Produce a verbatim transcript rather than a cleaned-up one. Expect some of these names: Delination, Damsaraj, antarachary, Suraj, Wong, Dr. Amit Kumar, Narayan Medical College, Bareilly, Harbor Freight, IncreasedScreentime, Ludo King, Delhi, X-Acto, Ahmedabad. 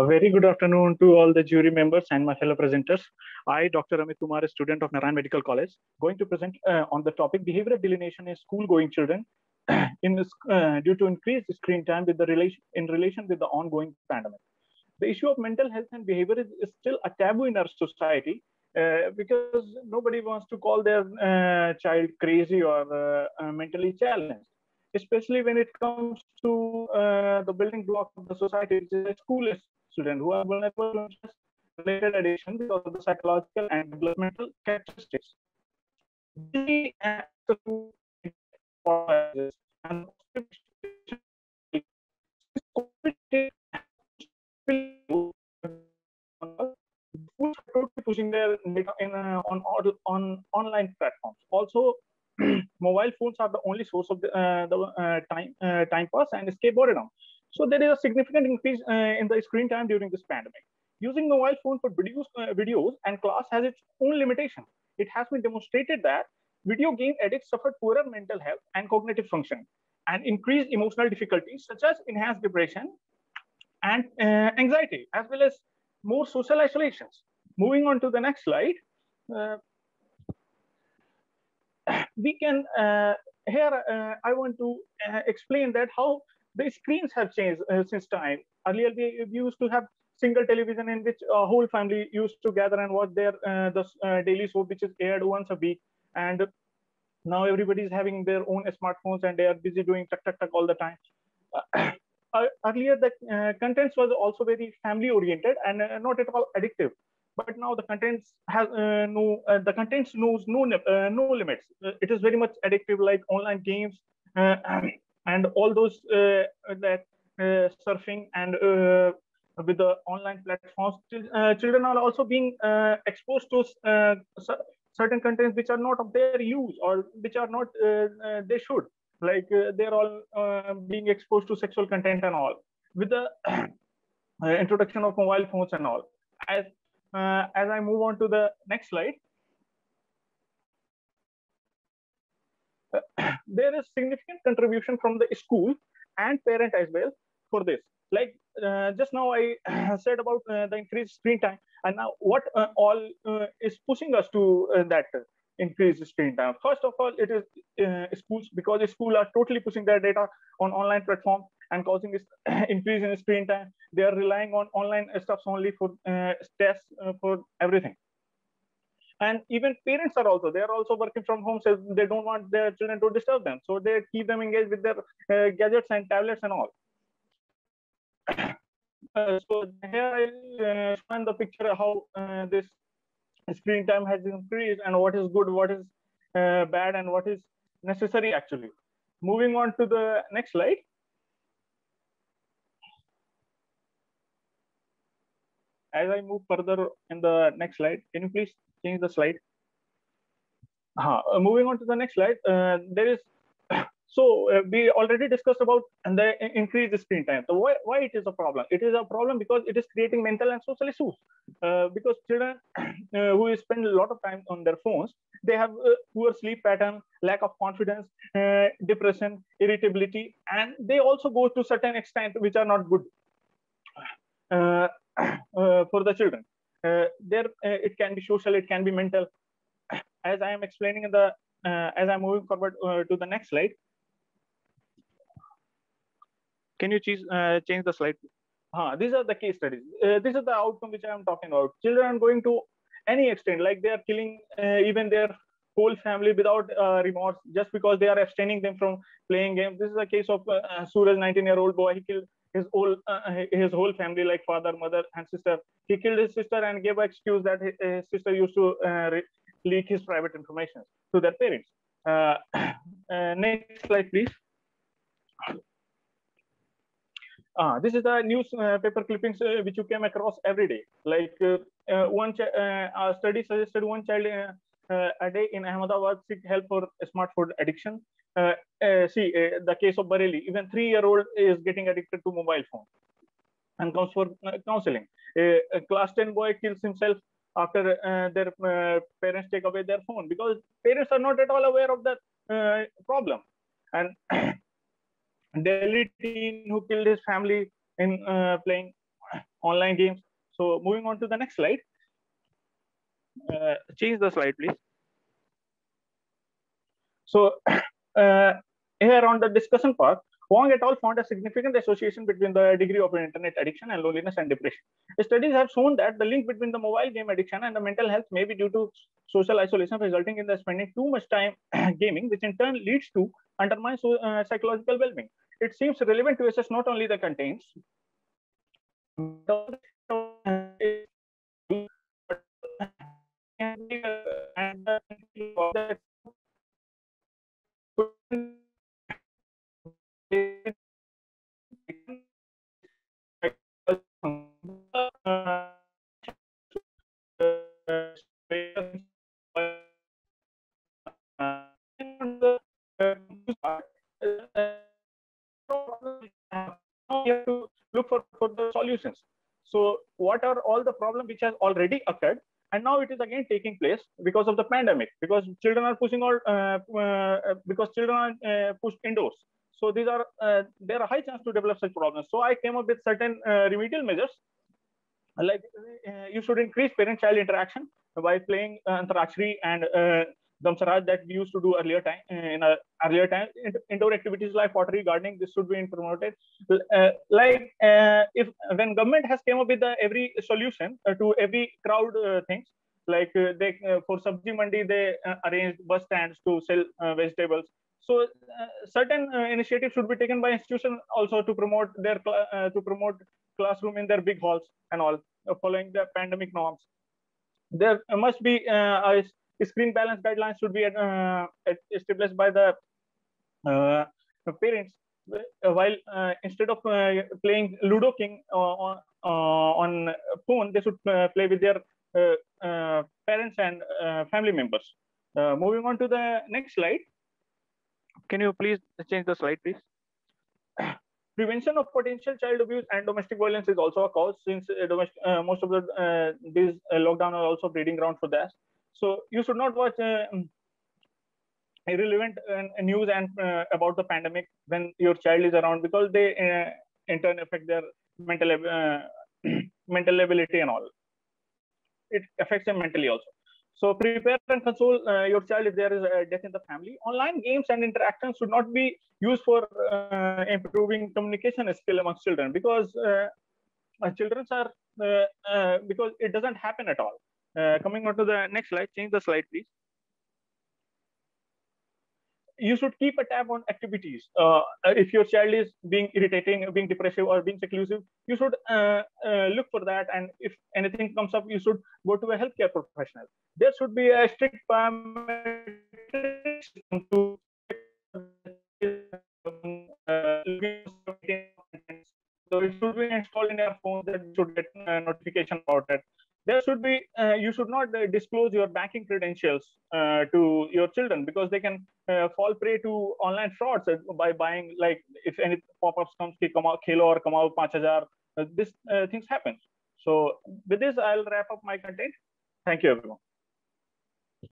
A very good afternoon to all the jury members and my fellow presenters. I, Doctor Amit Kumar, a student of Narayan Medical College, going to present uh, on the topic behavioral delineation in school-going children in this, uh, due to increased screen time with the relation in relation with the ongoing pandemic. The issue of mental health and behavior is, is still a taboo in our society uh, because nobody wants to call their uh, child crazy or uh, uh, mentally challenged, especially when it comes to uh, the building block of the society, which is school students who are vulnerable to related addiction because of the psychological and developmental characteristics. They have to and pushing their data in uh, on, on online platforms. Also, mobile phones are the only source of the, uh, the uh, time uh, time pass and escape boredom. So there is a significant increase uh, in the screen time during this pandemic. Using mobile phone for videos, uh, videos and class has its own limitation. It has been demonstrated that video game addicts suffer poorer mental health and cognitive function and increased emotional difficulties such as enhanced depression and uh, anxiety, as well as more social isolations. Moving on to the next slide. Uh, we can, uh, here uh, I want to uh, explain that how the screens have changed uh, since time. Earlier, we used to have single television in which a whole family used to gather and watch their uh, the uh, daily soap, which is aired once a week. And now everybody is having their own smartphones and they are busy doing tuck, tuck, tuck all the time. Uh, uh, earlier, the uh, contents was also very family oriented and uh, not at all addictive. But now the contents has uh, no uh, the contents knows no uh, no limits. Uh, it is very much addictive, like online games uh, and all those uh, that uh, surfing and uh, with the online platforms. Uh, children are also being uh, exposed to uh, certain contents which are not of their use or which are not uh, uh, they should. Like uh, they're all uh, being exposed to sexual content and all with the uh, introduction of mobile phones and all. As Uh, as I move on to the next slide, uh, there is significant contribution from the school and parent as well for this. Like uh, just now I said about uh, the increased screen time, and now what uh, all uh, is pushing us to uh, that increased screen time. First of all, it is uh, schools, because schools are totally pushing their data on online platforms and causing this increase in screen time. They are relying on online stuffs only for uh, tests, uh, for everything. And even parents are also, they are also working from home, so they don't want their children to disturb them. So they keep them engaged with their uh, gadgets and tablets and all. Uh, so here I uh, find the picture how uh, this screen time has increased and what is good, what is uh, bad, and what is necessary actually. Moving on to the next slide. As I move further in the next slide, can you please change the slide? Uh, moving on to the next slide, uh, there is, so uh, we already discussed about the increased screen time. So why, why it is a problem? It is a problem because it is creating mental and social issues. Uh, because children uh, who spend a lot of time on their phones, they have a poor sleep pattern, lack of confidence, uh, depression, irritability, and they also go to certain extent which are not good. Uh, Uh, for the children, uh, there uh, it can be social, it can be mental. As I am explaining in the, uh, as I'm moving forward uh, to the next slide. Can you choose, uh, change the slide? Huh, these are the case studies. Uh, this is the outcome which I am talking about. Children are going to any extent, like they are killing uh, even their whole family without uh, remorse, just because they are abstaining them from playing games. This is a case of uh, Suraj, nineteen-year-old boy. He killed his whole uh, his whole family, like father, mother, and sister. He killed his sister and gave an excuse that his, his sister used to uh, leak his private information to their parents. Uh, uh, next slide, please. Ah, this is the newspaper uh, clippings uh, which you came across every day. Like uh, uh, one uh, a study suggested one child uh, uh, a day in Ahmedabad seek help for smart food addiction. Uh, uh, see, uh, the case of Bareilly, even three-year-old is getting addicted to mobile phone and comes for uh, counseling. Uh, a class ten boy kills himself after uh, their uh, parents take away their phone, because parents are not at all aware of that uh, problem. And Delhi teen who killed his family in uh, playing online games. So moving on to the next slide. Uh, change the slide, please. So uh, here on the discussion part, Wong et al. Found a significant association between the degree of internet addiction and loneliness and depression. The studies have shown that the link between the mobile game addiction and the mental health may be due to social isolation, resulting in the spending too much time gaming, which in turn leads to undermine so, uh, psychological well-being. It seems relevant to assess not only the contents, we have to look for, for the solutions. So what are all the problems which has already occurred? And now it is again taking place because of the pandemic, because children are pushing all, uh, uh, because children are uh, pushed indoors. So these are, uh, there are high chance to develop such problems. So I came up with certain uh, remedial measures. Like uh, you should increase parent-child interaction by playing antarachary and uh, Damsaraj that we used to do earlier time in our earlier time. Indoor activities like pottery, gardening, this should be promoted. Uh, like uh, if when government has came up with the every solution uh, to every crowd uh, things, like uh, they uh, for Sabji Mandi they uh, arranged bus stands to sell uh, vegetables. So uh, certain uh, initiatives should be taken by institutions also to promote their uh, to promote classroom in their big halls and all uh, following the pandemic norms. There must be uh, a screen balance guidelines should be uh, established by the uh, parents, while uh, instead of uh, playing Ludo King uh, on, uh, on phone, they should uh, play with their uh, uh, parents and uh, family members. Uh, moving on to the next slide. Can you please change the slide, please? Prevention of potential child abuse and domestic violence is also a cause, since uh, domestic, uh, most of the uh, these uh, lockdown are also breeding ground for that. So you should not watch uh, irrelevant uh, news and uh, about the pandemic when your child is around, because they uh, in turn affect their mental uh, mental ability and all. It affects them mentally also. So prepare and console uh, your child if there is a death in the family. Online games and interactions should not be used for uh, improving communication skill amongst children, because uh, children are uh, uh, because it doesn't happen at all. Uh, coming on to the next slide, change the slide, please. You should keep a tab on activities. Uh, if your child is being irritating, being depressive, or being seclusive, you should uh, uh, look for that. And if anything comes up, you should go to a healthcare professional. There should be a strict parametric system to uh, so it should be installed in your phone that you should get a notification about it. There should be, uh, you should not uh, disclose your banking credentials uh, to your children, because they can uh, fall prey to online frauds by buying, like if any pop-ups comes, khelo or kamao five thousand, this uh, things happen. So with this, I'll wrap up my content. Thank you, everyone.